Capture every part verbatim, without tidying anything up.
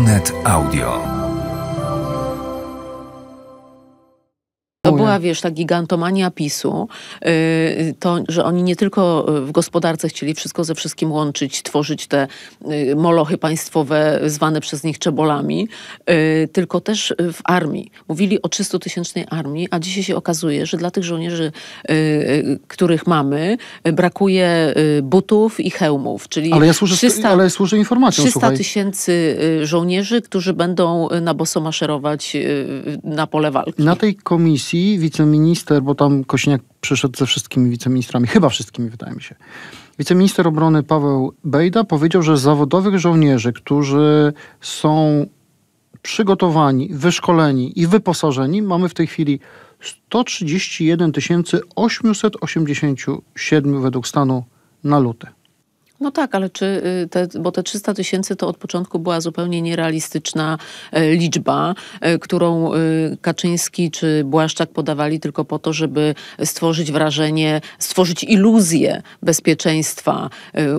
Onet Audio. To była, wiesz, ta gigantomania PiSu, to, że oni nie tylko w gospodarce chcieli wszystko ze wszystkim łączyć, tworzyć te molochy państwowe zwane przez nich czebolami, tylko też w armii. Mówili o trzystutysięcznej armii, a dzisiaj się okazuje, że dla tych żołnierzy, których mamy, brakuje butów i hełmów. Czyli ale ja służę, trzysta, ale ja służę informacją, trzysta tysięcy żołnierzy, którzy będą na boso maszerować na pole walki. Na tej komisji wiceminister, bo tam Kosiniak przyszedł ze wszystkimi wiceministrami, chyba wszystkimi, wydaje mi się. Wiceminister obrony Paweł Bejda powiedział, że zawodowych żołnierzy, którzy są przygotowani, wyszkoleni i wyposażeni, mamy w tej chwili sto trzydzieści jeden tysięcy osiemset osiemdziesiąt siedem według stanu na luty. No tak, ale czy te, bo te trzysta tysięcy to od początku była zupełnie nierealistyczna liczba, którą Kaczyński czy Błaszczak podawali tylko po to, żeby stworzyć wrażenie, stworzyć iluzję bezpieczeństwa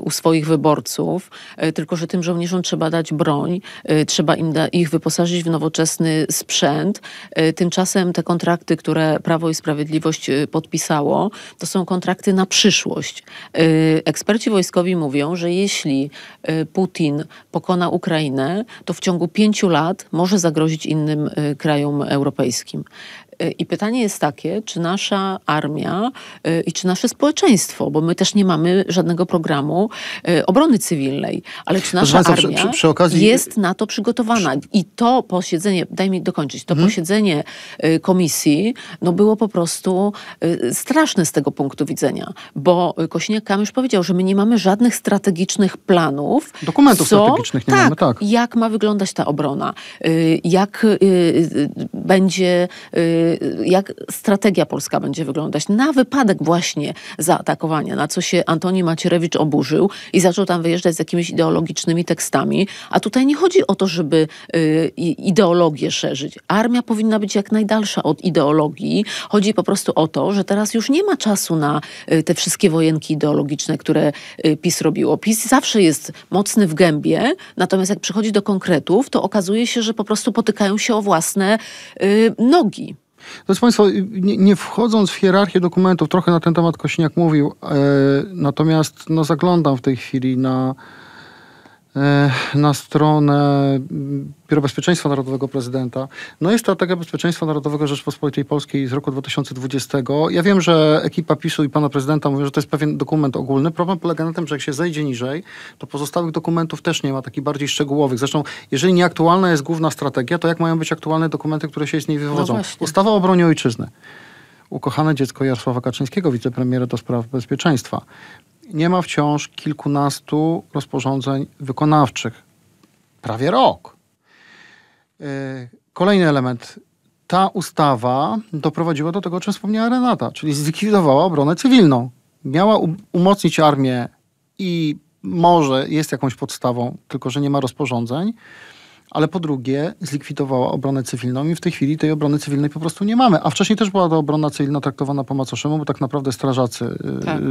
u swoich wyborców. Tylko że tym żołnierzom trzeba dać broń, trzeba im da, ich wyposażyć w nowoczesny sprzęt. Tymczasem te kontrakty, które Prawo i Sprawiedliwość podpisało, to są kontrakty na przyszłość. Eksperci wojskowi mówią, Mówią, że jeśli Putin pokona Ukrainę, to w ciągu pięciu lat może zagrozić innym krajom europejskim. I pytanie jest takie, czy nasza armia i czy nasze społeczeństwo, bo my też nie mamy żadnego programu obrony cywilnej, ale czy nasza Proszę armia przy, przy, przy okazji... jest na to przygotowana. I to posiedzenie, daj mi dokończyć, to hmm? posiedzenie komisji no było po prostu straszne z tego punktu widzenia, bo Kosiniak-Kamysz powiedział, że my nie mamy żadnych strategicznych planów. Dokumentów co, strategicznych nie tak, mamy, tak. Jak ma wyglądać ta obrona, jak będzie... jak strategia polska będzie wyglądać na wypadek właśnie zaatakowania, na co się Antoni Macierewicz oburzył i zaczął tam wyjeżdżać z jakimiś ideologicznymi tekstami. A tutaj nie chodzi o to, żeby y, ideologię szerzyć. Armia powinna być jak najdalsza od ideologii. Chodzi po prostu o to, że teraz już nie ma czasu na y, te wszystkie wojenki ideologiczne, które y, PiS robiło. PiS zawsze jest mocny w gębie, natomiast jak przychodzi do konkretów, to okazuje się, że po prostu potykają się o własne y, nogi. Drodzy Państwo, nie, nie wchodząc w hierarchię dokumentów, trochę na ten temat Kosiniak mówił, e, natomiast no, zaglądam w tej chwili na, e, na stronę Biuro Bezpieczeństwa Narodowego Prezydenta. No jest strategia bezpieczeństwa narodowego Rzeczpospolitej Polskiej z roku dwa tysiące dwudziestego. Ja wiem, że ekipa PiSu i pana prezydenta mówią, że to jest pewien dokument ogólny. Problem polega na tym, że jak się zejdzie niżej, to pozostałych dokumentów też nie ma, takich bardziej szczegółowych. Zresztą, jeżeli nieaktualna jest główna strategia, to jak mają być aktualne dokumenty, które się z niej wywodzą? No ustawa o obronie ojczyzny. Ukochane dziecko Jarosława Kaczyńskiego, wicepremiera do spraw bezpieczeństwa. Nie ma wciąż kilkunastu rozporządzeń wykonawczych. Prawie rok. Kolejny element. Ta ustawa doprowadziła do tego, o czym wspomniała Renata, czyli zlikwidowała obronę cywilną. Miała umocnić armię i może jest jakąś podstawą, tylko że nie ma rozporządzeń, ale po drugie zlikwidowała obronę cywilną i w tej chwili tej obrony cywilnej po prostu nie mamy. A wcześniej też była ta obrona cywilna traktowana po macoszemu, bo tak naprawdę strażacy tak.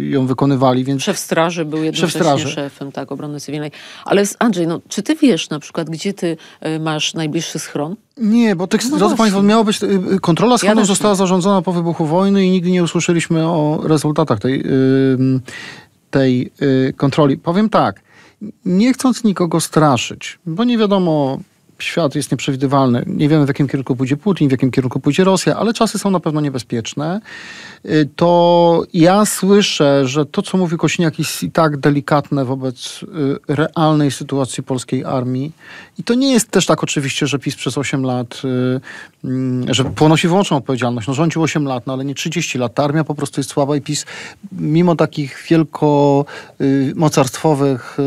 ją wykonywali. Więc... Szef straży był jednocześnie Szef straży. szefem tak, obrony cywilnej. Ale Andrzej, no, czy ty wiesz na przykład, gdzie ty masz najbliższy schron? Nie, bo tych, no drodzy Państwo, miało być, kontrola schronu ja została zarządzona po wybuchu wojny i nigdy nie usłyszeliśmy o rezultatach tej, tej kontroli. Powiem tak. Nie chcąc nikogo straszyć, bo nie wiadomo, świat jest nieprzewidywalny. Nie wiemy, w jakim kierunku pójdzie Putin, w jakim kierunku pójdzie Rosja, ale czasy są na pewno niebezpieczne. To ja słyszę, że to, co mówi Kosiniak, jest i tak delikatne wobec realnej sytuacji polskiej armii. I to nie jest też tak oczywiście, że PiS przez osiem lat, że ponosi wyłączną odpowiedzialność. No rządził osiem lat, no ale nie trzydzieści lat. Ta armia po prostu jest słaba i PiS mimo takich wielkomocarstwowych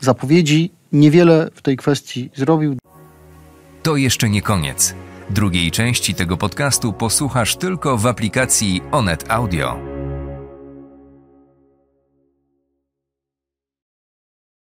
zapowiedzi niewiele w tej kwestii zrobił. To jeszcze nie koniec. Drugiej części tego podcastu posłuchasz tylko w aplikacji Onet Audio.